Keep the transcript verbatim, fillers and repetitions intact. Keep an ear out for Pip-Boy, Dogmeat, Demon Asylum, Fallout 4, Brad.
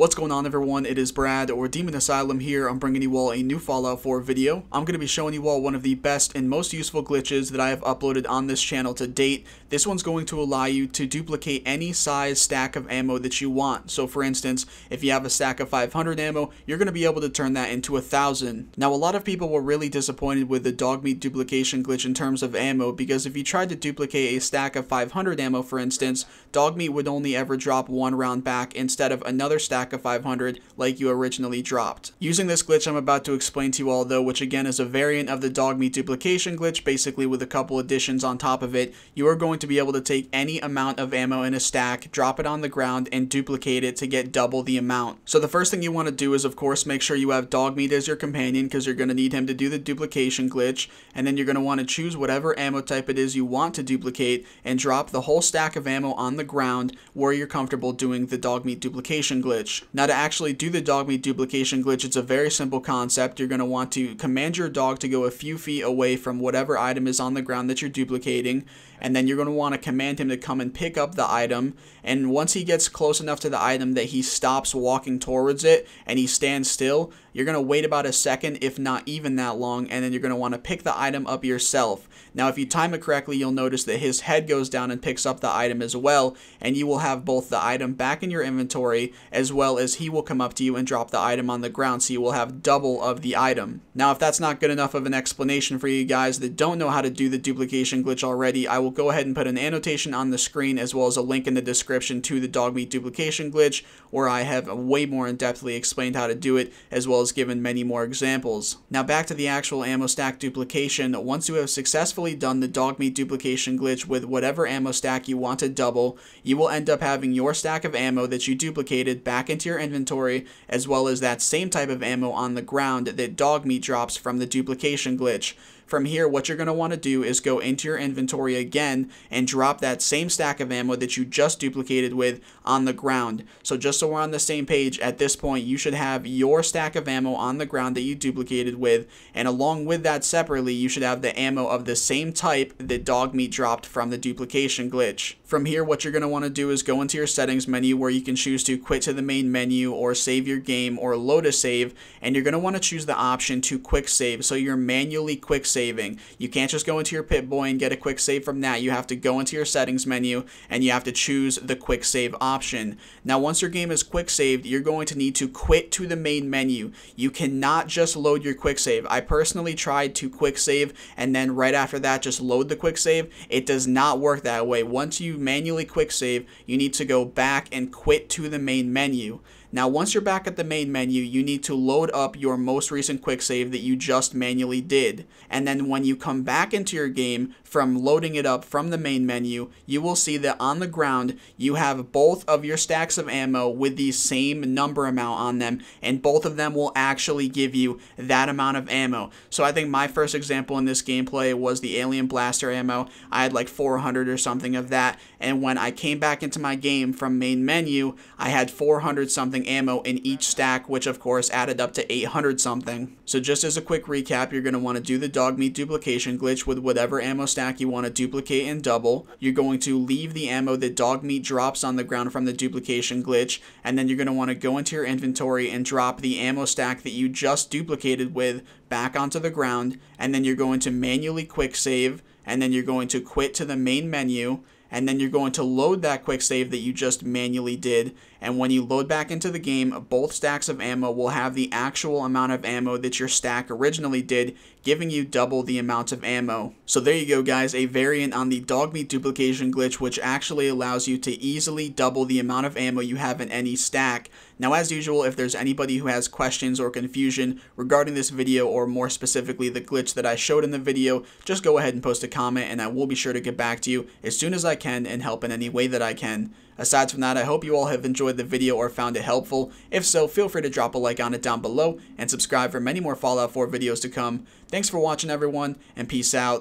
What's going on, everyone? It is Brad or Demon Asylum here. I'm bringing you all a new Fallout four video. I'm going to be showing you all one of the best and most useful glitches that I have uploaded on this channel to date. This one's going to allow you to duplicate any size stack of ammo that you want. So for instance, if you have a stack of five hundred ammo, you're going to be able to turn that into a thousand. Now a lot of people were really disappointed with the Dogmeat duplication glitch in terms of ammo, because if you tried to duplicate a stack of five hundred ammo, for instance, Dogmeat would only ever drop one round back instead of another stack of five hundred like you originally dropped. Using this glitch I'm about to explain to you all though, which again is a variant of the Dogmeat duplication glitch, basically with a couple additions on top of it, you are going to be able to take any amount of ammo in a stack, drop it on the ground, and duplicate it to get double the amount. So the first thing you want to do is of course make sure you have Dogmeat as your companion, because you're going to need him to do the duplication glitch, and then you're going to want to choose whatever ammo type it is you want to duplicate and drop the whole stack of ammo on the ground where you're comfortable doing the Dogmeat duplication glitch. Now to actually do the Dogmeat duplication glitch, it's a very simple concept. You're going to want to command your dog to go a few feet away from whatever item is on the ground that you're duplicating, and then you're going to want to command him to come and pick up the item, and once he gets close enough to the item that he stops walking towards it and he stands still, you're going to wait about a second, if not even that long, and then you're going to want to pick the item up yourself. Now if you time it correctly, you'll notice that his head goes down and picks up the item as well, and you will have both the item back in your inventory as well as he will come up to you and drop the item on the ground, so you will have double of the item. Now if that's not good enough of an explanation for you guys that don't know how to do the duplication glitch already, I will go ahead and put an annotation on the screen as well as a link in the description to the Dogmeat duplication glitch, where I have way more in-depthly explained how to do it as well as given many more examples. Now back to the actual ammo stack duplication. Once you have successfully done the Dogmeat duplication glitch with whatever ammo stack you want to double, you will end up having your stack of ammo that you duplicated back into your inventory, as well as that same type of ammo on the ground that Dogmeat drops from the duplication glitch. From here, what you're going to want to do is go into your inventory again and drop that same stack of ammo that you just duplicated with on the ground. So just so we're on the same page, at this point you should have your stack of ammo on the ground that you duplicated with, and along with that separately you should have the ammo of the same type that Dogmeat dropped from the duplication glitch. From here, what you're going to want to do is go into your settings menu, where you can choose to quit to the main menu or save your game or load a save, and you're going to want to choose the option to quick save, so you're manually quick save. Saving. You can't just go into your Pip-Boy and get a quick save from that. You have to go into your settings menu and you have to choose the quick save option. Now once your game is quick saved, you're going to need to quit to the main menu. You cannot just load your quick save. I personally tried to quick save and then right after that just load the quick save. It does not work that way. Once you manually quick save, you need to go back and quit to the main menu. Now once you're back at the main menu, you need to load up your most recent quick save that you just manually did. And then when you come back into your game from loading it up from the main menu, you will see that on the ground you have both of your stacks of ammo with the same number amount on them, and both of them will actually give you that amount of ammo. So I think my first example in this gameplay was the alien blaster ammo. I had like four hundred or something of that, and when I came back into my game from main menu, I had four hundred something ammo in each stack, which of course added up to eight hundred something. So just as a quick recap, you're going to want to do the Dogmeat duplication glitch with whatever ammo stack you want to duplicate and double. You're going to leave the ammo that Dogmeat drops on the ground from the duplication glitch, and then you're going to want to go into your inventory and drop the ammo stack that you just duplicated with back onto the ground, and then you're going to manually quick save, and then you're going to quit to the main menu, and then you're going to load that quick save that you just manually did, and when you load back into the game, both stacks of ammo will have the actual amount of ammo that your stack originally did, giving you double the amount of ammo. So there you go guys, a variant on the Dogmeat duplication glitch, which actually allows you to easily double the amount of ammo you have in any stack. Now as usual, if there's anybody who has questions or confusion regarding this video, or more specifically the glitch that I showed in the video, just go ahead and post a comment and I will be sure to get back to you as soon as I can and help in any way that I can. Aside from that, I hope you all have enjoyed the video or found it helpful. If so, feel free to drop a like on it down below and subscribe for many more Fallout four videos to come. Thanks for watching everyone, and peace out.